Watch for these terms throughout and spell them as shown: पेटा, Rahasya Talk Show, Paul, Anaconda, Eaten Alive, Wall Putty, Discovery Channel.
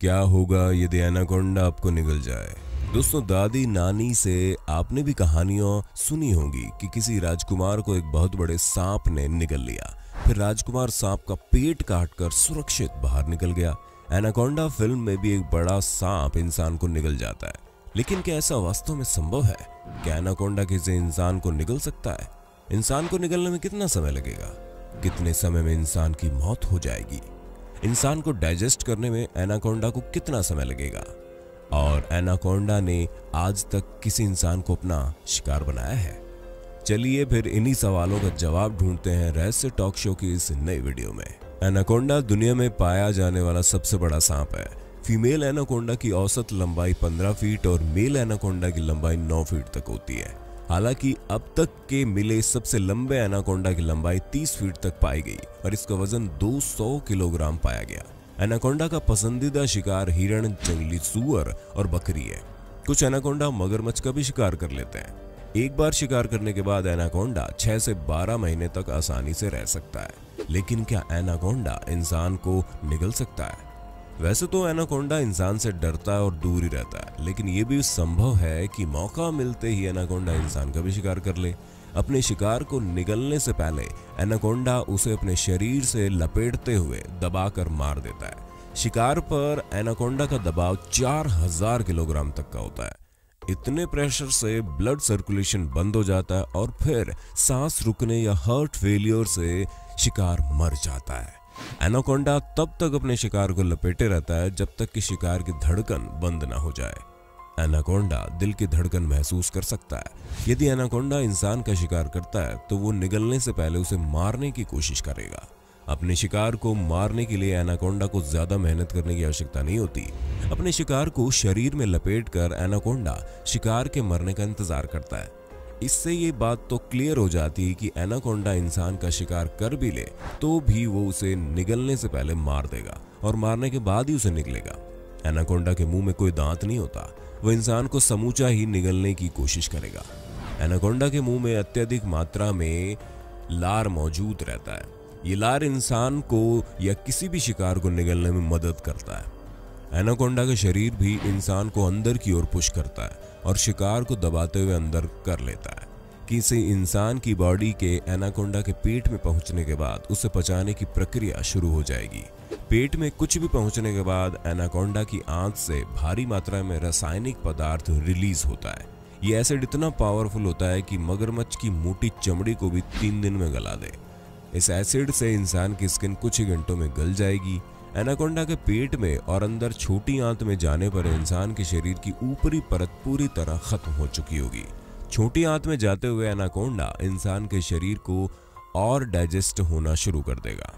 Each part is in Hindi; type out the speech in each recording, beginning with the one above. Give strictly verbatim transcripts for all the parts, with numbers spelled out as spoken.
क्या होगा यदि एनाकोंडा आपको निगल जाए। दोस्तों, दादी नानी से आपने भी कहानियां सुनी होंगी कि किसी राजकुमार को एक बहुत बड़े सांप ने निगल लिया, फिर राजकुमार सांप का पेट काटकर सुरक्षित बाहर निकल गया। एनाकोंडा फिल्म में भी एक बड़ा सांप इंसान को निगल जाता है, लेकिन क्या ऐसा वास्तव में संभव है? क्या एनाकोंडा किसी इंसान को निगल सकता है? इंसान को निगलने में कितना समय लगेगा? कितने समय में इंसान की मौत हो जाएगी? इंसान को डाइजेस्ट करने में एनाकोंडा को कितना समय लगेगा? और एनाकोंडा ने आज तक किसी इंसान को अपना शिकार बनाया है? चलिए फिर इन्हीं सवालों का जवाब ढूंढते हैं रहस्य टॉक शो की इस नई वीडियो में। एनाकोंडा दुनिया में पाया जाने वाला सबसे बड़ा सांप है। फीमेल एनाकोंडा की औसत लंबाई पंद्रह फीट और मेल एनाकोंडा की लंबाई नौ फीट तक होती है। हालांकि अब तक के मिले सबसे लंबे एनाकोंडा की लंबाई तीस फीट तक पाई गई और इसका वजन दो सौ किलोग्राम पाया गया। एनाकोंडा का पसंदीदा शिकार हिरण, जंगली सूअर और बकरी है। कुछ एनाकोंडा मगरमच्छ का भी शिकार कर लेते हैं। एक बार शिकार करने के बाद एनाकोंडा छह से बारह महीने तक आसानी से रह सकता है। लेकिन क्या एनाकोंडा इंसान को निगल सकता है? वैसे तो एनाकोंडा इंसान से डरता है और दूर ही रहता है, लेकिन ये भी संभव है कि मौका मिलते ही एनाकोंडा इंसान का भी शिकार कर ले। अपने शिकार को निगलने से पहले एनाकोंडा उसे अपने शरीर से लपेटते हुए दबाकर मार देता है। शिकार पर एनाकोंडा का दबाव चार हज़ार किलोग्राम तक का होता है। इतने प्रेशर से ब्लड सर्कुलेशन बंद हो जाता है और फिर सांस रुकने या हार्ट फेलियर से शिकार मर जाता है। एनाकोंडा तब तक अपने शिकार को लपेटे रहता है जब तक कि शिकार की धड़कन बंद ना हो जाए। एनाकोंडा दिल की धड़कन महसूस कर सकता है। यदि एनाकोंडा इंसान का शिकार करता है तो वो निगलने से पहले उसे मारने की कोशिश करेगा। अपने शिकार को मारने के लिए एनाकोंडा को ज्यादा मेहनत करने की आवश्यकता नहीं होती। अपने शिकार को शरीर में लपेटकर एनाकोंडा शिकार के मरने का इंतजार करता है। इससे ये बात तो क्लियर हो जाती है कि एनाकोंडा इंसान का शिकार कर भी ले तो भी वो उसे निगलने से पहले मार देगा और मारने के बाद ही उसे निगलेगा। एनाकोंडा के मुंह में कोई दांत नहीं होता, वो इंसान को समूचा ही निगलने की कोशिश करेगा। एनाकोंडा के मुंह में अत्यधिक मात्रा में लार मौजूद रहता है। ये लार इंसान को या किसी भी शिकार को निगलने में मदद करता है। एनाकोंडा का शरीर भी इंसान को अंदर की ओर पुश करता है और शिकार को दबाते हुए अंदर कर लेता है। किसी इंसान की बॉडी के एनाकोंडा के पेट में पहुंचने के बाद उसे पचाने की प्रक्रिया शुरू हो जाएगी। पेट में कुछ भी पहुंचने के बाद एनाकोंडा की आंत से भारी मात्रा में रासायनिक पदार्थ रिलीज होता है। ये एसिड इतना पावरफुल होता है कि मगरमच्छ की मोटी चमड़ी को भी तीन दिन में गला दे। इस एसिड से इंसान की स्किन कुछ ही घंटों में गल जाएगी। एनाकोंडा के पेट में और अंदर छोटी आंत में जाने पर इंसान के शरीर की ऊपरी परत पूरी तरह खत्म हो चुकी होगी। छोटी आंत में जाते हुए एनाकोंडा इंसान के शरीर को और डाइजेस्ट होना शुरू कर देगा।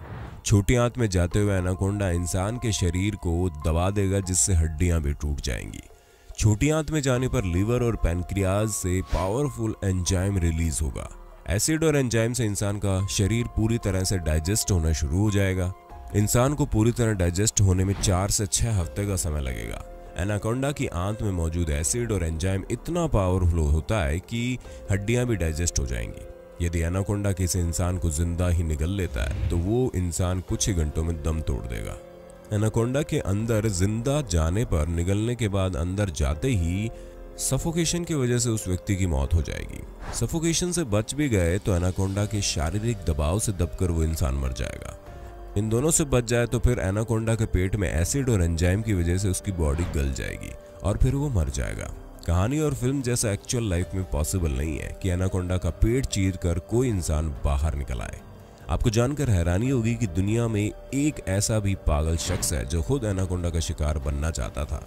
छोटी आंत में जाते हुए एनाकोंडा इंसान के शरीर को दबा देगा, जिससे हड्डियां भी टूट जाएंगी। छोटी आंत में जाने पर लीवर और पैनक्रियाज से पावरफुल एंजाइम रिलीज होगा। एसिड और एंजाइम से इंसान का शरीर पूरी तरह से डाइजेस्ट होना शुरू हो जाएगा। इंसान को पूरी तरह डाइजेस्ट होने में चार से छह हफ्ते का समय लगेगा। एनाकोंडा की आंत में मौजूद एसिड और एंजाइम इतना पावरफुल होता है कि हड्डियां भी डाइजेस्ट हो जाएंगी। यदि एनाकोंडा किसी इंसान को जिंदा ही निगल लेता है तो वो इंसान कुछ ही घंटों में दम तोड़ देगा। एनाकोंडा के अंदर जिंदा जाने पर निगलने के बाद अंदर जाते ही सफोकेशन की वजह से उस व्यक्ति की मौत हो जाएगी। सफोकेशन से बच भी गए तो एनाकोंडा के शारीरिक दबाव से दबकर वो इंसान मर जाएगा। इन दोनों से बच जाए तो फिर एनाकोंडा के पेट में एसिड और एंजाइम की वजह से उसकी बॉडी गल जाएगी और फिर वो मर जाएगा। कहानी और फिल्म जैसा एक्चुअल लाइफ में पॉसिबल नहीं है कि एनाकोंडा का पेट चीर कर कोई इंसान बाहर निकल आए। आपको जानकर हैरानी होगी कि दुनिया में एक ऐसा भी पागल शख्स है जो खुद एनाकोंडा का शिकार बनना चाहता था।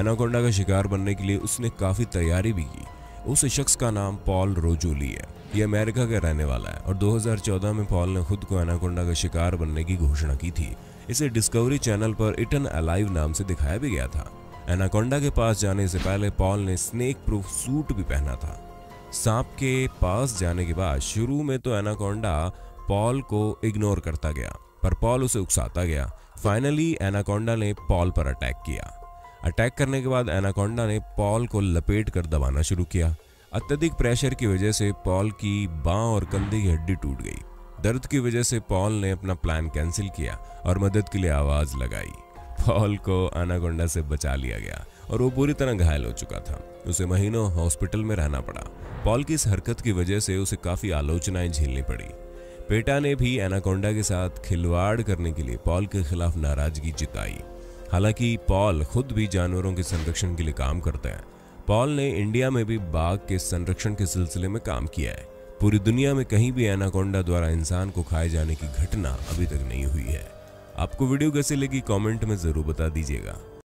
एनाकोंडा का शिकार बनने के लिए उसने काफ़ी तैयारी भी की। उस शख्स का नाम पॉल रोजोली है। ये अमेरिका का रहने वाला है और दो हज़ार चौदह में पॉल ने खुद को एनाकोंडा का शिकार बनने की घोषणा की थी। इसे डिस्कवरी चैनल पर ईटन अलाइव नाम से दिखाया भी गया था। एनाकोंडा के पास जाने से पहले पॉल ने स्नेक प्रूफ सूट भी पहना था। सांप के पास जाने के बाद शुरू में तो एनाकोंडा पॉल को इग्नोर करता गया, पर पॉल उसे उकसाता गया। फाइनली एनाकोंडा ने पॉल पर अटैक किया। अटैक करने के बाद एनाकोंडा ने पॉल को लपेट कर दबाना शुरू किया। अत्यधिक प्रेशर की वजह से पॉल की बांह और कंधे की हड्डी टूट गई। दर्द की वजह से पॉल ने अपना प्लान कैंसिल किया और मदद के लिए आवाज लगाई। पॉल को एनाकोंडा से बचा लिया गया और वो बुरी तरह घायल हो चुका था। उसे महीनों हॉस्पिटल में रहना पड़ा। पॉल की इस हरकत की वजह से उसे काफी आलोचनाएं झेलनी पड़ी। पेटा ने भी एनाकोंडा के साथ खिलवाड़ करने के लिए पॉल के खिलाफ नाराजगी जताई। हालांकि पॉल खुद भी जानवरों के संरक्षण के लिए काम करते हैं। पॉल ने इंडिया में भी बाघ के संरक्षण के सिलसिले में काम किया है। पूरी दुनिया में कहीं भी एनाकोंडा द्वारा इंसान को खाए जाने की घटना अभी तक नहीं हुई है। आपको वीडियो कैसी लगी कमेंट में जरूर बता दीजिएगा।